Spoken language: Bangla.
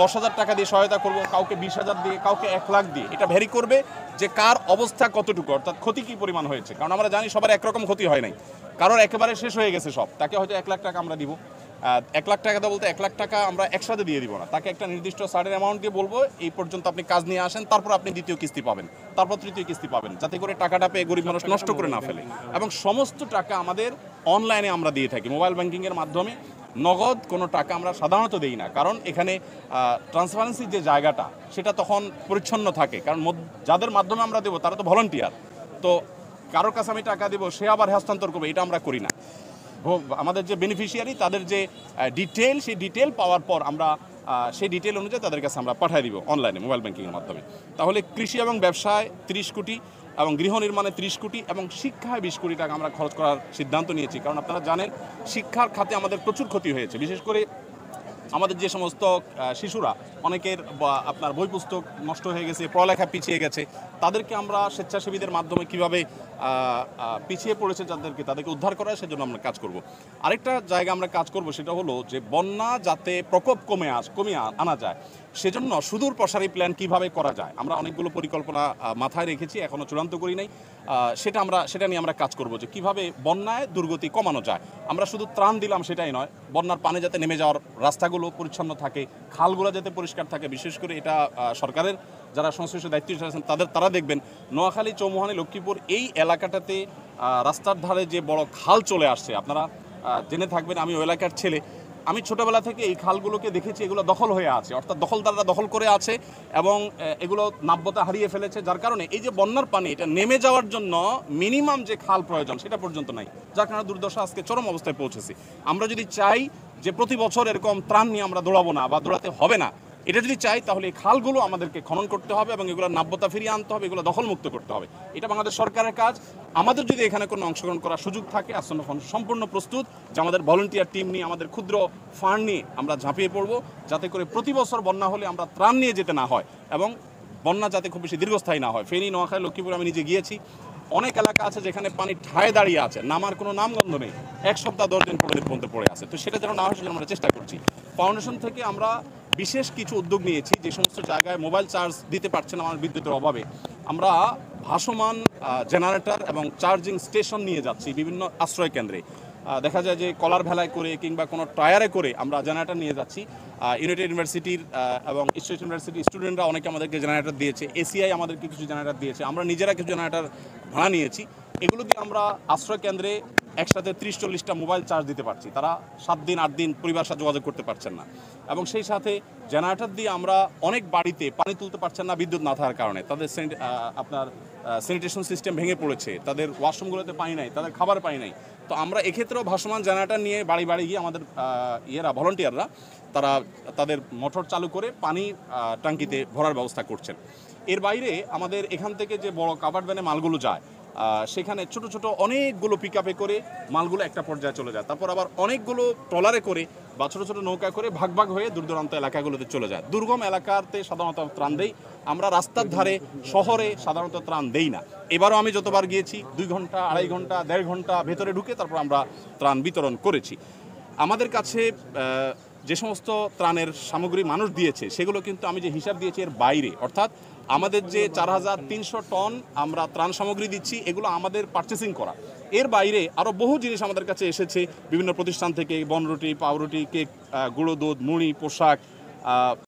10,000 টাকা দিয়ে সহায়তা করব, কাউকে 20,000 দিয়ে, কাউকে 1 লাখ দিয়ে। এটা ভ্যারি করবে যে কার অবস্থা কতটুকু, অর্থাৎ ক্ষতি কী পরিমাণ হয়েছে। কারণ আমরা জানি সবার একরকম ক্ষতি হয় নাই, কারোর একেবারে শেষ হয়ে গেছে সব, তাকে হয়তো 1 লাখ টাকা আমরা দিব। 1 লাখ টাকাটা বলতে 1 লাখ টাকা আমরা একসাথে দিয়ে দিব না, তাকে একটা নির্দিষ্ট সার্টেন অ্যামাউন্ট দিয়ে বলবো এই পর্যন্ত আপনি কাজ নিয়ে আসেন, তারপর আপনি দ্বিতীয় কিস্তি পাবেন, তারপর তৃতীয় কিস্তি পাবেন, যাতে করে টাকাটা পেয়ে গরিব মানুষ নষ্ট করে না ফেলে। এবং সমস্ত টাকা আমাদের অনলাইনে আমরা দিয়ে থাকি, মোবাইল ব্যাংকিংয়ের মাধ্যমে। নগদ কোনো টাকা আমরা সাধারণত দিই না, কারণ এখানে ট্রান্সপারেন্সির যে জায়গাটা সেটা তখন পরিচ্ছন্ন থাকে। কারণ যাদের মাধ্যমে আমরা দেবো তারা তো ভলান্টিয়ার, তো কারোর কাছে আমি টাকা দেবো সে আবার হস্তান্তর করবে, এটা আমরা করি না। আমাদের যে বেনিফিশিয়ারি তাদের যে ডিটেল, সেই ডিটেল পাওয়ার পর আমরা সেই ডিটেল অনুযায়ী তাদের কাছে আমরা পাঠিয়ে দিব অনলাইনে মোবাইল ব্যাংকিংয়ের মাধ্যমে। তাহলে কৃষি এবং ব্যবসায় 30 কোটি এবং গৃহ নির্মাণে 30 কোটি এবং শিক্ষায় 20 কোটি টাকা আমরা খরচ করার সিদ্ধান্ত নিয়েছি। কারণ আপনারা জানেন শিক্ষার খাতে আমাদের প্রচুর ক্ষতি হয়েছে, বিশেষ করে আমাদের যে সমস্ত শিশুরা, অনেকের আপনার বই পুস্তক নষ্ট হয়ে গেছে, পড়ালেখা পিছিয়ে গেছে, তাদেরকে আমরা স্বেচ্ছাসেবীদের মাধ্যমে কীভাবে পিছিয়ে পড়েছে যাদেরকে, তাদেরকে উদ্ধার করা, সেজন্য আমরা কাজ করব। আরেকটা জায়গা আমরা কাজ করব, সেটা হলো যে বন্যা যাতে প্রকোপ কমিয়ে আনা যায়, সেজন্য সুদূর প্রসারী প্ল্যান কীভাবে করা যায়, আমরা অনেকগুলো পরিকল্পনা মাথায় রেখেছি, এখনও চূড়ান্ত করি নাই। সেটা নিয়ে আমরা কাজ করব যে কীভাবে বন্যায় দুর্গতি কমানো যায়। আমরা শুধু ত্রাণ দিলাম সেটাই নয়, বন্যার পানি যাতে নেমে যাওয়ার রাস্তাগুলো পরিচ্ছন্ন থাকে, খালগুলো যাতে পরিষ্কার থাকে, বিশেষ করে এটা সরকারের যারা সংশ্লিষ্ট দায়িত্বশীল আছেন তারা দেখবেন। নোয়াখালী, চৌমুহানী, লক্ষ্মীপুর এই এলাকাটাতে রাস্তার ধারে যে বড় খাল চলে আসছে, আপনারা জেনে থাকবেন আমি ওই এলাকার ছেলে, আমি ছোটোবেলা থেকে এই খালগুলোকে দেখেছি, এগুলো দখল হয়ে আছে, অর্থাৎ দখলদাররা দখল করে আছে এবং এগুলো নাব্যতা হারিয়ে ফেলেছে, যার কারণে এই যে বন্যার পানি এটা নেমে যাওয়ার জন্য মিনিমাম যে খাল প্রয়োজন সেটা পর্যন্ত নাই, যার কারণে দুর্দশা আজকে চরম অবস্থায় পৌঁছেছে। আমরা যদি চাই যে প্রতি বছর এরকম ত্রাণ নিয়ে আমরা দৌড়াবো না বা দৌড়াতে হবে না, এটা যদি চাই তাহলে এই খালগুলো আমাদেরকে খনন করতে হবে এবং এগুলো নাব্যতা ফিরিয়ে আনতে হবে, এগুলো দখলমুক্ত করতে হবে। এটা বাংলাদেশ সরকারের কাজ। আমাদের যদি এখানে কোনো অংশগ্রহণ করার সুযোগ থাকে, আসন্ন সম্পূর্ণ প্রস্তুত যে আমাদের ভলান্টিয়ার টিম নিয়ে, আমাদের ক্ষুদ্র ফান্ড নিয়ে আমরা ঝাঁপিয়ে পড়বো, যাতে করে প্রতি বছর বন্যা হলে আমরা ত্রাণ নিয়ে যেতে না হয় এবং বন্যা যাতে খুব বেশি দীর্ঘস্থায়ী না হয়। ফেনী, নোয়াখালী, লক্ষ্মীপুর আমি নিজে গিয়েছি, অনেক এলাকা আছে যেখানে পানি ঠায় দাঁড়িয়ে আছে, নামার কোনো নামগন্ধ নেই, 1 সপ্তাহ 10 দিন পর্যন্ত পড়ে আছে। তো সেটা যেন না হয় সেজন্য আমরা চেষ্টা করছি। ফাউন্ডেশন থেকে আমরা বিশেষ কিছু উদ্যোগ নিয়েছি, যে সমস্ত জায়গায় মোবাইল চার্জ দিতে পারছে না আমার বিদ্যুতের অভাবে, আমরা ভাসমান জেনারেটর এবং চার্জিং স্টেশন নিয়ে যাচ্ছি বিভিন্ন আশ্রয় কেন্দ্রে। দেখা যায় যে কলার ভেলায় করে কিংবা কোনো টায়ারে করে আমরা জেনারেটর নিয়ে যাচ্ছি। ইউনাইটেড ইউনিভার্সিটির এবং স্টেট ইউনিভার্সিটির স্টুডেন্টরা অনেকে আমাদেরকে জেনারেটর দিয়েছে, এসিআই আমাদেরকে কিছু জেনারেটর দিয়েছে, আমরা নিজেরা কিছু জেনারেটর ভাড়া নিয়েছি। এগুলো দিয়ে আমরা আশ্রয় কেন্দ্রে একসাথে 30-40টা মোবাইল চার্জ দিতে পারছি, তারা 7 দিন 8 দিন পরিবারের সাথে যোগাযোগ করতে পারছেন না। এবং সেই সাথে জেনারেটর দিয়ে আমরা অনেক বাড়িতে পানি তুলতে পারছেন না বিদ্যুৎ না থাকার কারণে, তাদের আপনার স্যানিটেশন সিস্টেম ভেঙে পড়েছে, তাদের ওয়াশরুমগুলোতে পানি নাই, তাদের খাবার পানি নাই। তো আমরা এক্ষেত্রেও ভাসমান জেনারেটর নিয়ে বাড়ি বাড়ি গিয়ে আমাদের ভলান্টিয়াররা তারা তাদের মোটর চালু করে পানি ট্যাঙ্কিতে ভরার ব্যবস্থা করছেন। এর বাইরে আমাদের এখান থেকে যে বড় কাভার্ড ভ্যানে মালগুলো যায়, সেখানে ছোট ছোট অনেকগুলো পিক আপে করে মালগুলো একটা পর্যায়ে চলে যায়, তারপর আবার অনেকগুলো ট্রলারে করে বা ছোটো ছোটো নৌকা করে ভাগ ভাগ হয়ে দূরদূরান্ত এলাকাগুলোতে চলে যায়। দুর্গম এলাকাতে সাধারণত ত্রাণ দেই আমরা, রাস্তার ধারে শহরে সাধারণত ত্রাণ দেই না। এবারও আমি যতবার গিয়েছি 2 ঘন্টা 2.5 ঘন্টা 1.5 ঘন্টা ভেতরে ঢুকে তারপর আমরা ত্রাণ বিতরণ করেছি। আমাদের কাছে যে সমস্ত ত্রাণের সামগ্রী মানুষ দিয়েছে সেগুলো কিন্তু আমি যে হিসাব দিয়েছি এর বাইরে, অর্থাৎ আমাদের যে 4,300 টন আমরা ত্রাণ সামগ্রী দিচ্ছি, এগুলো আমাদের পারচেসিং করা। এর বাইরে আরও বহু জিনিস আমাদের কাছে এসেছে বিভিন্ন প্রতিষ্ঠান থেকে, বনরুটি, পাউরুটি, কেক, গুঁড়ো দুধ, মুড়ি, পোশাক,